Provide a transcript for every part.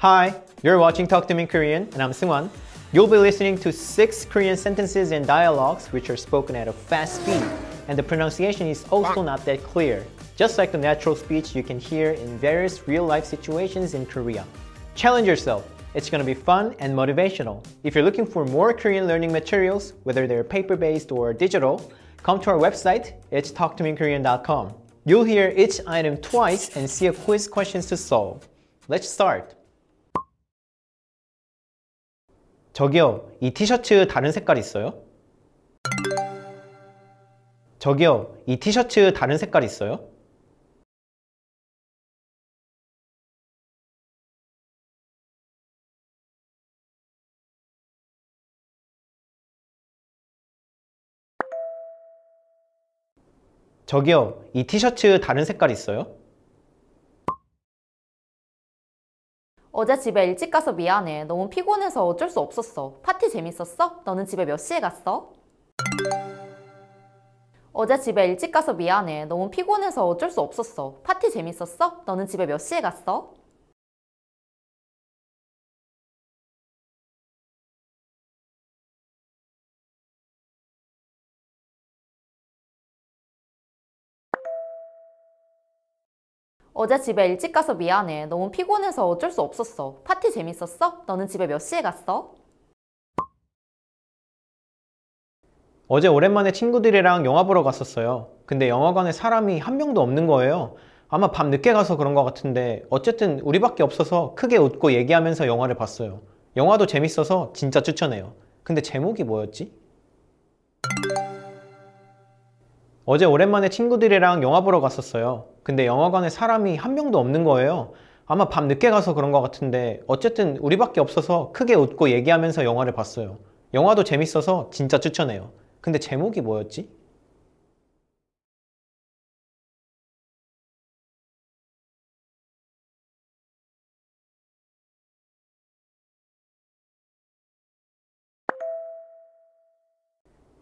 Hi, you're watching Talk To Me In Korean, and I'm Seungwan. You'll be listening to 6 Korean sentences and dialogues which are spoken at a fast speed, and the pronunciation is also not that clear. Just like the natural speech you can hear in various real-life situations in Korea. Challenge yourself. It's gonna be fun and motivational. If you're looking for more Korean learning materials, whether they're paper-based or digital, come to our website, it's talktomeinkorean.com. You'll hear each item twice and see a quiz questions to solve. Let's start. 저기요, 이 티셔츠 다른 색깔 있어요? 저기요, 이 티셔츠 다른 색깔 있어요? 저기요, 이 티셔츠 다른 색깔 있어요? 어제 집에 일찍 가서 미안해. 너무 피곤해서 어쩔 수 없었어. 파티 재밌었어? 너는 집에 몇 시에 갔어? 어제 집에 일찍 가서 미안해. 너무 피곤해서 어쩔 수 없었어. 파티 재밌었어? 너는 집에 몇 시에 갔어? 어제 집에 일찍 가서 미안해. 너무 피곤해서 어쩔 수 없었어. 파티 재밌었어? 너는 집에 몇 시에 갔어? 어제 오랜만에 친구들이랑 영화 보러 갔었어요. 근데 영화관에 사람이 한 명도 없는 거예요. 아마 밤 늦게 가서 그런 것 같은데 어쨌든 우리밖에 없어서 크게 웃고 얘기하면서 영화를 봤어요. 영화도 재밌어서 진짜 추천해요. 근데 제목이 뭐였지? 어제 오랜만에 친구들이랑 영화 보러 갔었어요. 근데 영화관에 사람이 한 명도 없는 거예요. 아마 밤 늦게 가서 그런 것 같은데 어쨌든 우리밖에 없어서 크게 웃고 얘기하면서 영화를 봤어요. 영화도 재밌어서 진짜 추천해요. 근데 제목이 뭐였지?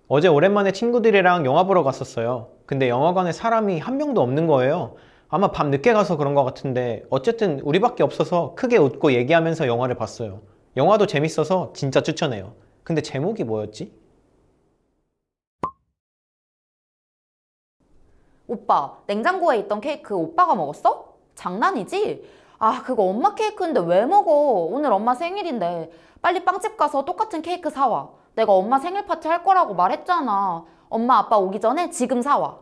어제 오랜만에 친구들이랑 영화 보러 갔었어요. 근데 영화관에 사람이 한 명도 없는 거예요. 아마 밤 늦게 가서 그런 것 같은데 어쨌든 우리밖에 없어서 크게 웃고 얘기하면서 영화를 봤어요. 영화도 재밌어서 진짜 추천해요. 근데 제목이 뭐였지? 오빠, 냉장고에 있던 케이크 오빠가 먹었어? 장난이지? 아, 그거 엄마 케이크인데 왜 먹어? 오늘 엄마 생일인데 빨리 빵집 가서 똑같은 케이크 사와. 내가 엄마 생일 파티 할 거라고 말했잖아. 엄마 아빠 오기 전에 지금 사와.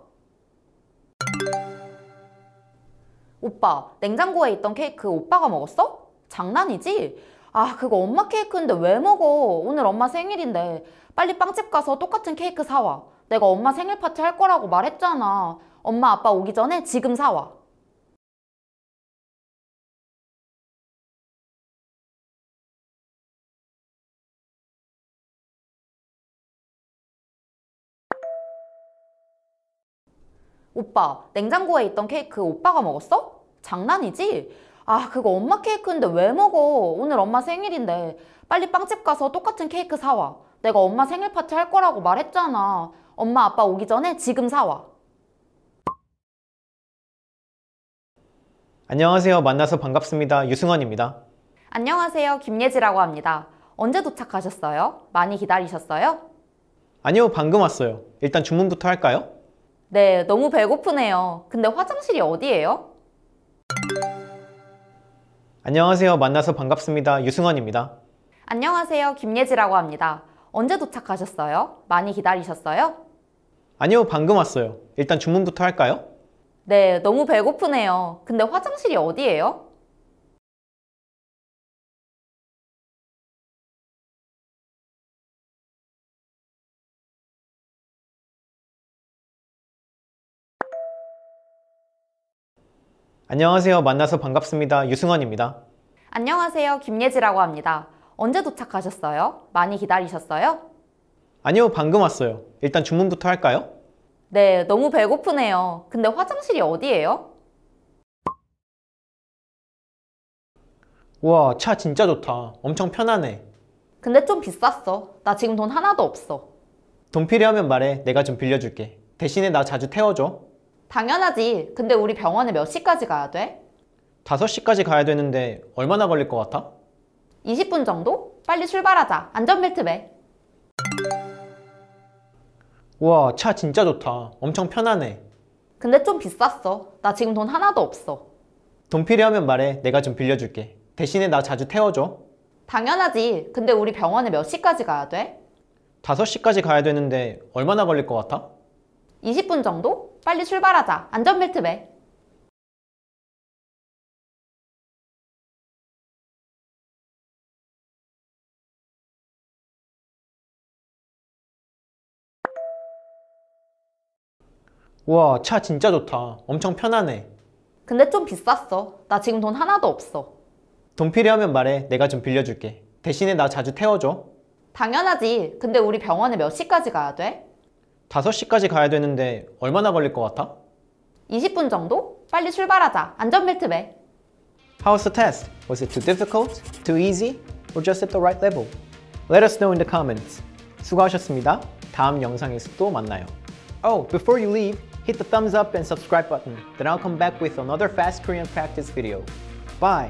오빠, 냉장고에 있던 케이크 오빠가 먹었어? 장난이지? 아, 그거 엄마 케이크인데 왜 먹어? 오늘 엄마 생일인데 빨리 빵집 가서 똑같은 케이크 사와. 내가 엄마 생일 파티 할 거라고 말했잖아. 엄마 아빠 오기 전에 지금 사와. 오빠, 냉장고에 있던 케이크 오빠가 먹었어? 장난이지? 아, 그거 엄마 케이크인데 왜 먹어? 오늘 엄마 생일인데 빨리 빵집 가서 똑같은 케이크 사와. 내가 엄마 생일 파티 할 거라고 말했잖아. 엄마 아빠 오기 전에 지금 사와. 안녕하세요. 만나서 반갑습니다. 유승원입니다. 안녕하세요. 김예지라고 합니다. 언제 도착하셨어요? 많이 기다리셨어요? 아니요, 방금 왔어요. 일단 주문부터 할까요? 네, 너무 배고프네요. 근데 화장실이 어디예요? 안녕하세요. 만나서 반갑습니다. 유승원입니다. 안녕하세요. 김예지라고 합니다. 언제 도착하셨어요? 많이 기다리셨어요? 아니요, 방금 왔어요. 일단 주문부터 할까요? 네, 너무 배고프네요. 근데 화장실이 어디예요? 안녕하세요. 만나서 반갑습니다. 유승원입니다. 안녕하세요. 김예지라고 합니다. 언제 도착하셨어요? 많이 기다리셨어요? 아니요, 방금 왔어요. 일단 주문부터 할까요? 네, 너무 배고프네요. 근데 화장실이 어디예요? 우와, 차 진짜 좋다. 엄청 편하네. 근데 좀 비쌌어. 나 지금 돈 하나도 없어. 돈 필요하면 말해. 내가 좀 빌려줄게. 대신에 나 자주 태워줘. 당연하지. 근데 우리 병원에 몇 시까지 가야 돼? 5시까지 가야 되는데 얼마나 걸릴 것 같아? 20분 정도? 빨리 출발하자. 안전벨트 매. 우와, 차 진짜 좋다. 엄청 편하네. 근데 좀 비쌌어. 나 지금 돈 하나도 없어. 돈 필요하면 말해. 내가 좀 빌려줄게. 대신에 나 자주 태워줘. 당연하지. 근데 우리 병원에 몇 시까지 가야 돼? 5시까지 가야 되는데 얼마나 걸릴 것 같아? 20분 정도? 빨리 출발하자. 안전벨트 매. 우와, 차 진짜 좋다. 엄청 편하네. 근데 좀 비쌌어. 나 지금 돈 하나도 없어. 돈 필요하면 말해. 내가 좀 빌려줄게. 대신에 나 자주 태워줘. 당연하지. 근데 우리 병원에 몇 시까지 가야 돼? 5시까지 가야 되는데 얼마나 걸릴 것 같아? 20분 정도? 빨리 출발하자. 안전벨트 매. How was the test? Was it too difficult? Too easy? Or just at the right level? Let us know in the comments. 수고하셨습니다. 다음 영상에서 또 만나요. Oh, before you leave, hit the thumbs up and subscribe button. Then I'll come back with another fast Korean practice video. Bye!